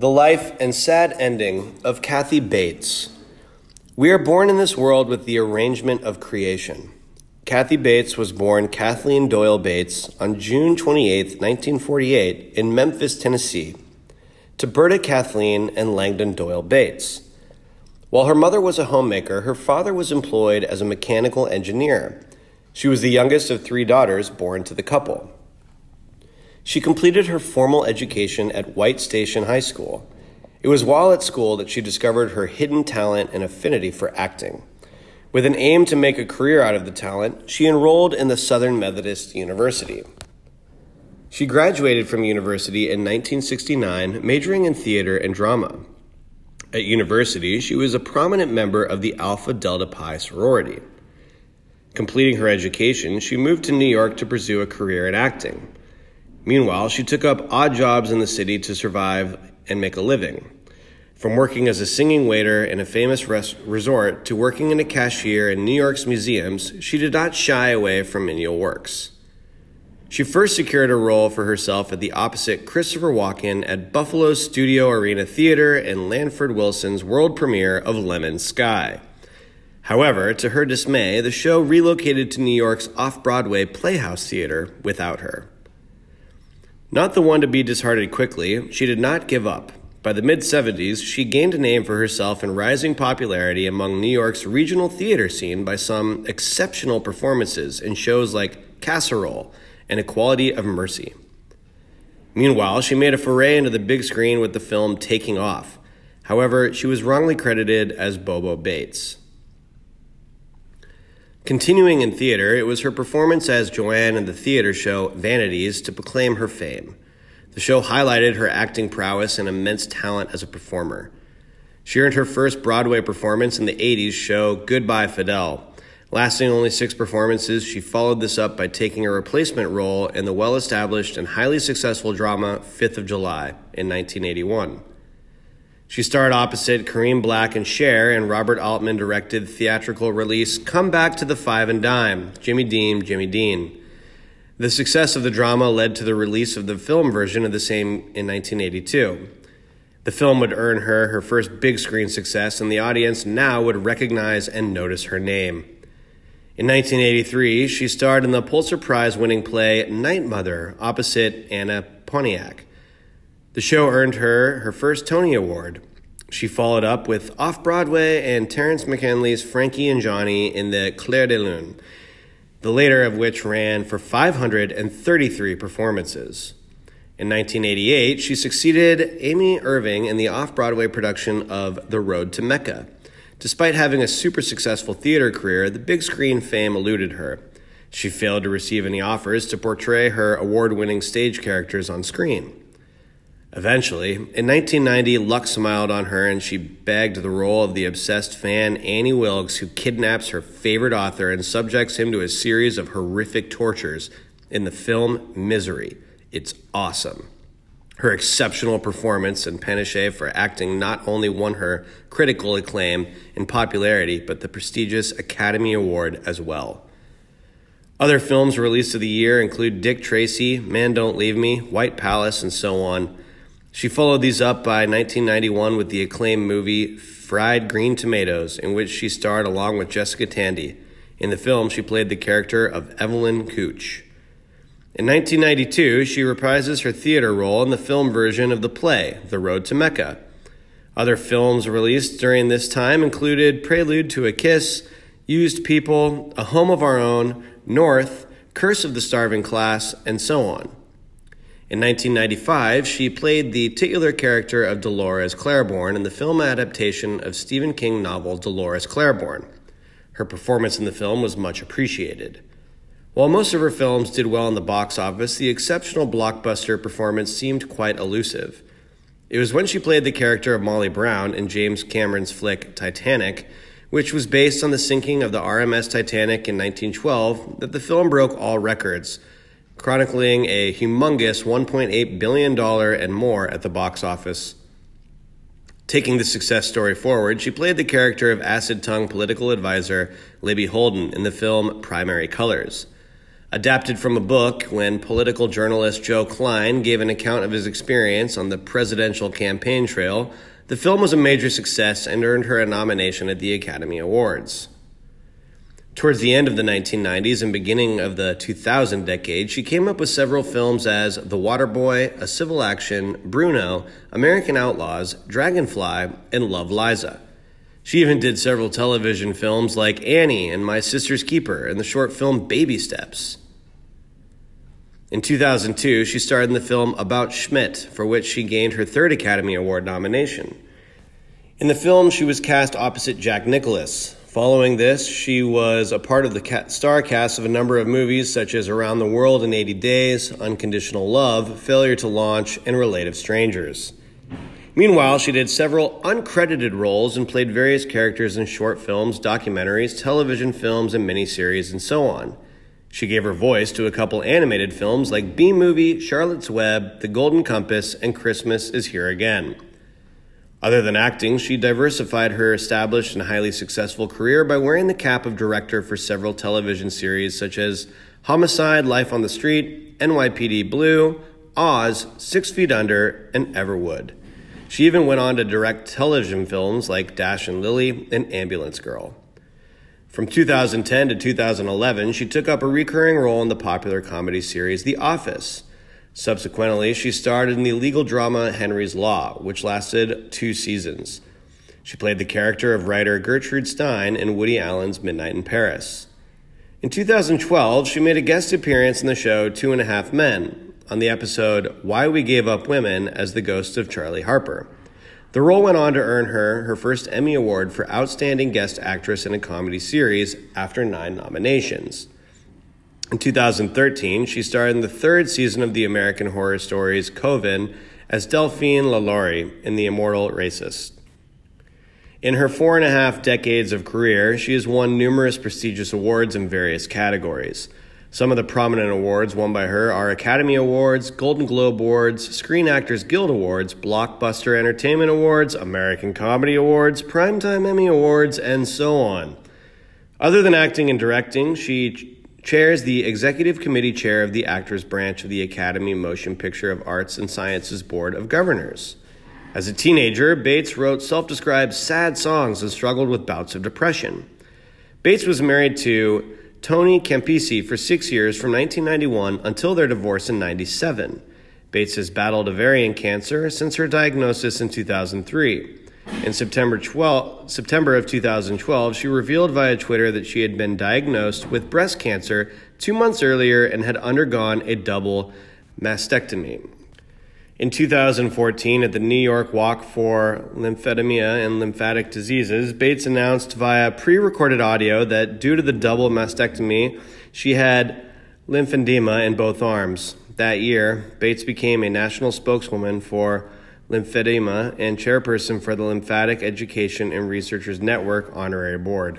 the life and sad ending of Kathy Bates. We are born in this world with the arrangement of creation. Kathy Bates was born Kathleen Doyle Bates on June 28, 1948, in Memphis, Tennessee, to Bertie Kathleen and Langdon Doyle Bates. While her mother was a homemaker, her father was employed as a mechanical engineer. She was the youngest of three daughters born to the couple. She completed her formal education at White Station High School. It was while at school that she discovered her hidden talent and affinity for acting. With an aim to make a career out of the talent, she enrolled in the Southern Methodist University. She graduated from university in 1969, majoring in theater and drama. At university, she was a prominent member of the Alpha Delta Pi sorority. Completing her education, she moved to New York to pursue a career in acting. Meanwhile, she took up odd jobs in the city to survive and make a living. From working as a singing waiter in a famous resort to working in a cashier in New York's museums, she did not shy away from menial works. She first secured a role for herself at the opposite Christopher Walken at Buffalo Studio Arena Theater and Lanford Wilson's world premiere of Lemon Sky. However, to her dismay, the show relocated to New York's off-Broadway Playhouse Theater without her. Not the one to be disheartened quickly, she did not give up. By the mid-70s, she gained a name for herself in rising popularity among New York's regional theater scene by some exceptional performances in shows like Casserole and Equality of Mercy. Meanwhile, she made a foray into the big screen with the film Taking Off. However, she was wrongly credited as Bobo Bates. Continuing in theater, it was her performance as Joanne in the theater show Vanities to proclaim her fame. The show highlighted her acting prowess and immense talent as a performer. She earned her first Broadway performance in the 80s show Goodbye, Fidel. Lasting only 6 performances, she followed this up by taking a replacement role in the well-established and highly successful drama Fifth of July in 1981. She starred opposite Kareem Black and Cher in Robert Altman-directed theatrical release Come Back to the Five and Dime, Jimmy Dean, Jimmy Dean. The success of the drama led to the release of the film version of the same in 1982. The film would earn her her first big screen success, and the audience now would recognize and notice her name. In 1983, she starred in the Pulitzer Prize-winning play Night Mother opposite Anna Pontiac. The show earned her her first Tony Award. She followed up with Off-Broadway and Terrence McKinley's Frankie and Johnny in the Claire de Lune, the latter of which ran for 533 performances. In 1988, she succeeded Amy Irving in the off-Broadway production of The Road to Mecca. Despite having a super successful theater career, the big screen fame eluded her. She failed to receive any offers to portray her award-winning stage characters on screen. Eventually, in 1990, luck smiled on her and she bagged the role of the obsessed fan Annie Wilkes, who kidnaps her favorite author and subjects him to a series of horrific tortures in the film Misery. It's awesome. Her exceptional performance and penchant for acting not only won her critical acclaim and popularity, but the prestigious Academy Award as well. Other films released of the year include Dick Tracy, Man Don't Leave Me, White Palace, and so on. She followed these up by 1991 with the acclaimed movie Fried Green Tomatoes, in which she starred along with Jessica Tandy. In the film, she played the character of Evelyn Cooch. In 1992, she reprises her theater role in the film version of the play, The Road to Mecca. Other films released during this time included Prelude to a Kiss, Used People, A Home of Our Own, North, Curse of the Starving Class, and so on. In 1995, she played the titular character of Dolores Claiborne in the film adaptation of Stephen King novel Dolores Claiborne. Her performance in the film was much appreciated. While most of her films did well in the box office, the exceptional blockbuster performance seemed quite elusive. It was when she played the character of Molly Brown in James Cameron's flick Titanic, which was based on the sinking of the RMS Titanic in 1912, that the film broke all records, chronicling a humongous $1.8 billion and more at the box office. Taking the success story forward, she played the character of acid-tongued political advisor Libby Holden in the film Primary Colors. adapted from a book when political journalist Joe Klein gave an account of his experience on the presidential campaign trail, the film was a major success and earned her a nomination at the Academy Awards. Towards the end of the 1990s and beginning of the 2000 decade, she came up with several films as The Waterboy, A Civil Action, Bruno, American Outlaws, Dragonfly, and Love, Liza. She even did several television films like Annie and My Sister's Keeper and the short film Baby Steps. In 2002, she starred in the film About Schmidt, for which she gained her third Academy Award nomination. In the film, she was cast opposite Jack Nicklaus. Following this, she was a part of the star cast of a number of movies such as Around the World in 80 Days, Unconditional Love, Failure to Launch, and Relative Strangers. Meanwhile, she did several uncredited roles and played various characters in short films, documentaries, television films, and miniseries, and so on. She gave her voice to a couple animated films like B-Movie, Charlotte's Web, The Golden Compass, and Christmas Is Here Again. Other than acting, she diversified her established and highly successful career by wearing the cap of director for several television series such as Homicide, Life on the Street, NYPD Blue, Oz, 6 Feet Under, and Everwood. She even went on to direct television films like Dash and Lily and Ambulance Girl. From 2010 to 2011, she took up a recurring role in the popular comedy series The Office. Subsequently, she starred in the legal drama Henry's Law, which lasted 2 seasons. She played the character of writer Gertrude Stein in Woody Allen's Midnight in Paris. In 2012, she made a guest appearance in the show 2.5 Men on the episode Why We Gave Up Women as the Ghost of Charlie Harper. The role went on to earn her first Emmy Award for Outstanding Guest Actress in a Comedy Series after 9 nominations. In 2013, she starred in the 3rd season of the American Horror Stories Coven as Delphine LaLaurie in The Immortal Racist. In her 4.5 decades of career, she has won numerous prestigious awards in various categories. Some of the prominent awards won by her are Academy Awards, Golden Globe Awards, Screen Actors Guild Awards, Blockbuster Entertainment Awards, American Comedy Awards, Primetime Emmy Awards, and so on. Other than acting and directing, she chairs the Executive Committee Chair of the Actors Branch of the Academy Motion Picture of Arts and Sciences Board of Governors. As a teenager, Bates wrote self-described sad songs and struggled with bouts of depression. Bates was married to Tony Campisi for 6 years from 1991 until their divorce in 1997. Bates has battled ovarian cancer since her diagnosis in 2003. In September of 2012, she revealed via Twitter that she had been diagnosed with breast cancer 2 months earlier and had undergone a double mastectomy. In 2014, at the New York Walk for Lymphedema and Lymphatic Diseases, Bates announced via pre-recorded audio that due to the double mastectomy, she had lymphedema in both arms. That year, Bates became a national spokeswoman for lymphedema and chairperson for the Lymphatic Education and Researchers Network Honorary Board.